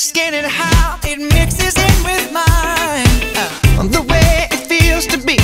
his skin and how it mixes in with mine. The way it feels to be